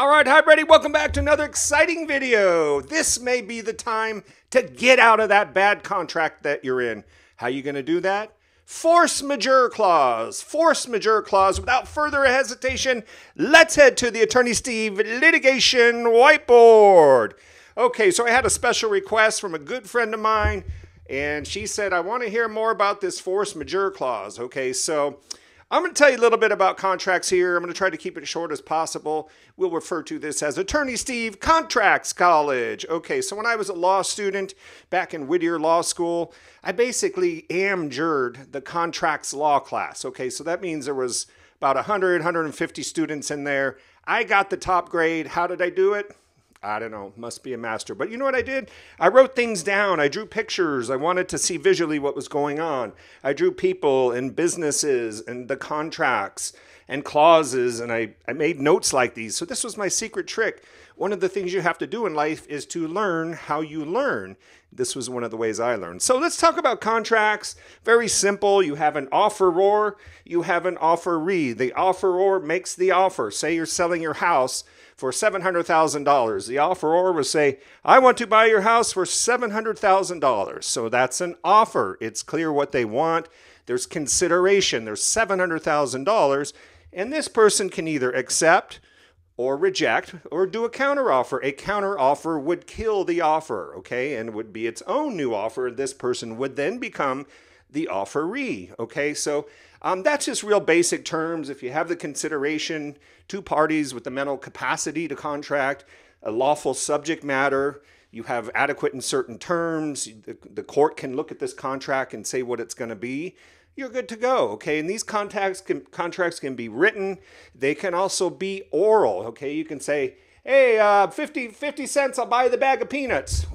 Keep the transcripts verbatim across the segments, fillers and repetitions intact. All right, hi Brady, welcome back to another exciting video. This may be the time to get out of that bad contract that you're in. How are you gonna do that? Force majeure clause, force majeure clause. Without further hesitation, let's head to the Attorney Steve litigation whiteboard. Okay, so I had a special request from a good friend of mine, and she said, I wanna hear more about this force majeure clause. Okay, so I'm going to tell you a little bit about contracts here. I'm going to try to keep it short as possible. We'll refer to this as Attorney Steve Contracts College. Okay, so when I was a law student back in Whittier Law School, I basically am-jured the contracts law class. Okay, so that means there was about one hundred, one hundred fifty students in there. I got the top grade. How did I do it? I don't know, must be a master. But you know what I did? I wrote things down. I drew pictures. I wanted to see visually what was going on. I drew people and businesses and the contracts and clauses, and I, I made notes like these. So this was my secret trick. One of the things you have to do in life is to learn how you learn. This was one of the ways I learned. So let's talk about contracts. Very simple. You have an offeror. You have an offeree. The offeror makes the offer. Say you're selling your house for seven hundred thousand dollars. The offeror will say, I want to buy your house for seven hundred thousand dollars. So that's an offer. It's clear what they want. There's consideration. There's seven hundred thousand dollars. And this person can either accept or reject, or do a counteroffer. A counteroffer would kill the offer, okay, and would be its own new offer. This person would then become the offeree, okay? So um, that's just real basic terms. If you have the consideration, two parties with the mental capacity to contract, a lawful subject matter, you have adequate and certain terms, the, the court can look at this contract and say what it's going to be, you're good to go, okay? And these contracts can, contracts can be written. They can also be oral, okay? You can say, hey, uh, fifty, fifty cents, I'll buy the bag of peanuts.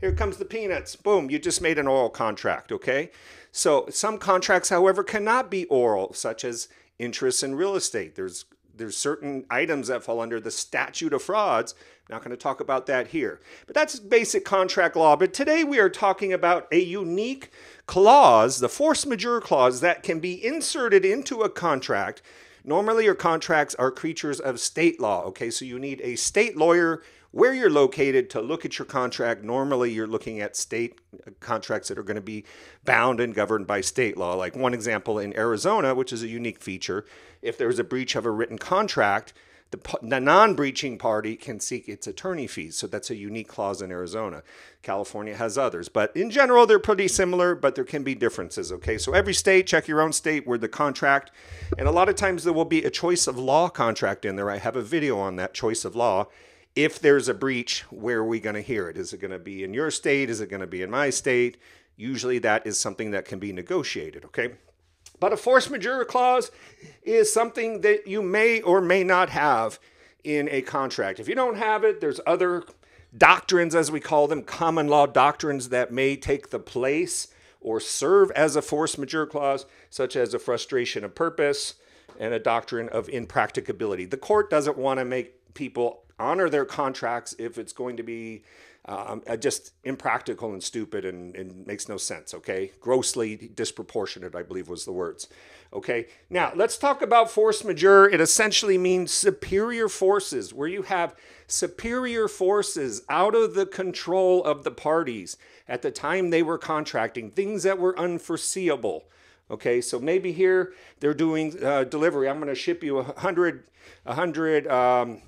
Here comes the peanuts. Boom, you just made an oral contract, okay? So some contracts, however, cannot be oral, such as interests in real estate. There's There's certain items that fall under the statute of frauds. I'm not going to talk about that here. But that's basic contract law. But today we are talking about a unique clause, the force majeure clause, that can be inserted into a contract. Normally your contracts are creatures of state law. Okay, so you need a state lawyer where you're located to look at your contract. Normally you're looking at state contracts that are going to be bound and governed by state law. Like one example in Arizona, which is a unique feature, if there's a breach of a written contract, the, the non-breaching party can seek its attorney fees. So that's a unique clause in Arizona. California has others, but in general, they're pretty similar, but there can be differences, okay? So every state, check your own state where the contract, and a lot of times there will be a choice of law contract in there. I have a video on that choice of law. If there's a breach, where are we going to hear it? Is it going to be in your state? Is it going to be in my state? Usually that is something that can be negotiated, okay? But a force majeure clause is something that you may or may not have in a contract. If you don't have it, there's other doctrines, as we call them, common law doctrines that may take the place or serve as a force majeure clause, such as a frustration of purpose and a doctrine of impracticability. The court doesn't want to make people honor their contracts if it's going to be um, just impractical and stupid and, and makes no sense, okay? Grossly disproportionate, I believe was the words, okay? Now, let's talk about force majeure. It essentially means superior forces, where you have superior forces out of the control of the parties at the time they were contracting, things that were unforeseeable. Okay, so maybe here they're doing uh, delivery. I'm going to ship you a hundred, a hundred, um,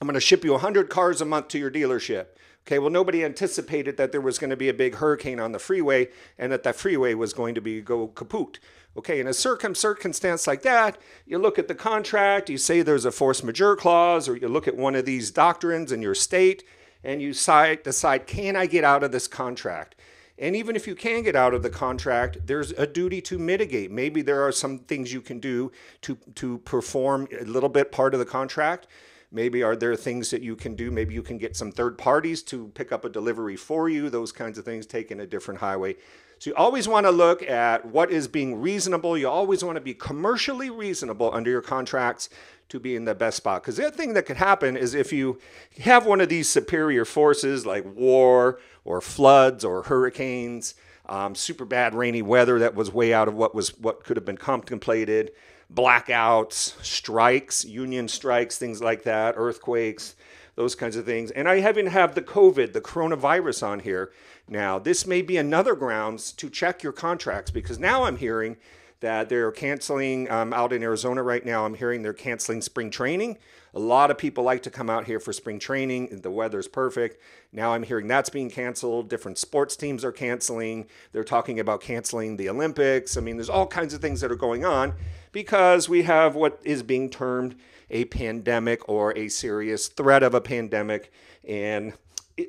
I'm going to ship you one hundred cars a month to your dealership. Okay, well, nobody anticipated that there was going to be a big hurricane on the freeway and that that freeway was going to be go kaput. Okay, in a circumstance like that, you look at the contract, you say there's a force majeure clause, or you look at one of these doctrines in your state, and you decide, can I get out of this contract? And even if you can get out of the contract, there's a duty to mitigate. Maybe there are some things you can do to, to perform a little bit part of the contract. Maybe are there things that you can do? Maybe you can get some third parties to pick up a delivery for you, those kinds of things, taking a different highway. So you always want to look at what is being reasonable. You always want to be commercially reasonable under your contracts to be in the best spot. Because the other thing that could happen is if you have one of these superior forces like war or floods or hurricanes, um, super bad rainy weather that was way out of what was what could have been contemplated, blackouts, strikes, union strikes, things like that, earthquakes, those kinds of things. And I even have the COVID, the coronavirus on here now. This may be another grounds to check your contracts, because now I'm hearing that they're canceling, um, out in Arizona right now, I'm hearing they're canceling spring training. A lot of people like to come out here for spring training. The weather's perfect. Now I'm hearing that's being canceled. Different sports teams are canceling. They're talking about canceling the Olympics. I mean, there's all kinds of things that are going on because we have what is being termed a pandemic or a serious threat of a pandemic. And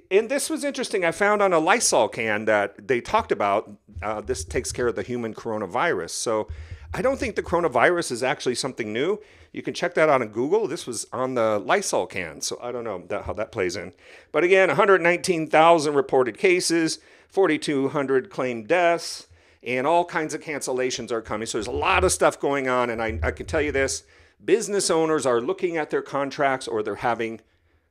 And this was interesting. I found on a Lysol can that they talked about, uh, this takes care of the human coronavirus. So I don't think the coronavirus is actually something new. You can check that out on Google. This was on the Lysol can. So I don't know that, how that plays in. But again, one hundred nineteen thousand reported cases, four thousand two hundred claimed deaths, and all kinds of cancellations are coming. So there's a lot of stuff going on. And I, I can tell you this, business owners are looking at their contracts, or they're having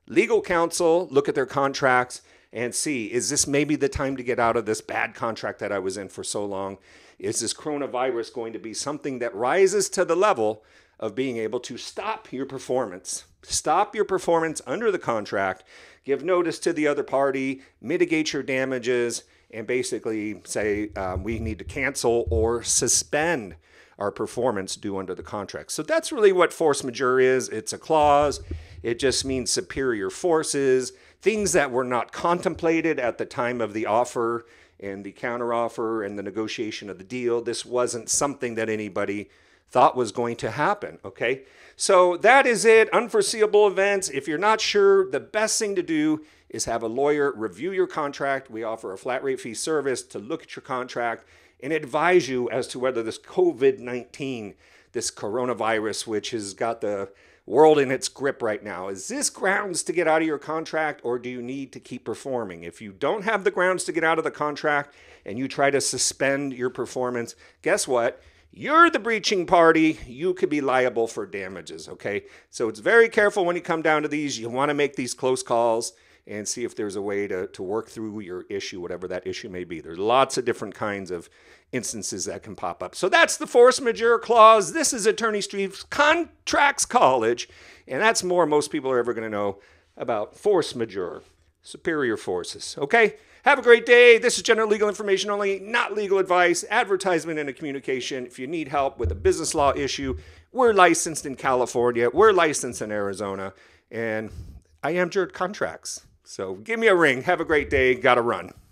legal counsel look at their contracts and see, is this maybe the time to get out of this bad contract that I was in for so long? Is this coronavirus going to be something that rises to the level of being able to stop your performance? Stop your performance under the contract, give notice to the other party, mitigate your damages, and basically say, um, we need to cancel or suspend our performance due under the contract. So that's really what force majeure is. It's a clause. It just means superior forces, things that were not contemplated at the time of the offer and the counteroffer and the negotiation of the deal. This wasn't something that anybody thought was going to happen, okay? So that is it, unforeseeable events. If you're not sure, the best thing to do is have a lawyer review your contract. We offer a flat rate fee service to look at your contract and advise you as to whether this COVID nineteen, this coronavirus, which has got the world in its grip right now, is this grounds to get out of your contract, or do you need to keep performing? If you don't have the grounds to get out of the contract and you try to suspend your performance, guess what? You're the breaching party. You could be liable for damages, okay? So it's very careful when you come down to these. You want to make these close calls and see if there's a way to, to work through your issue, whatever that issue may be. There's lots of different kinds of instances that can pop up. So that's the force majeure clause. This is Attorney Steve's Contracts College, and that's more most people are ever going to know about force majeure, superior forces, okay? Have a great day. This is general legal information only, not legal advice, advertisement, and a communication. If you need help with a business law issue, we're licensed in California. We're licensed in Arizona, and I am Jared Contracts. So give me a ring. Have a great day. Gotta run.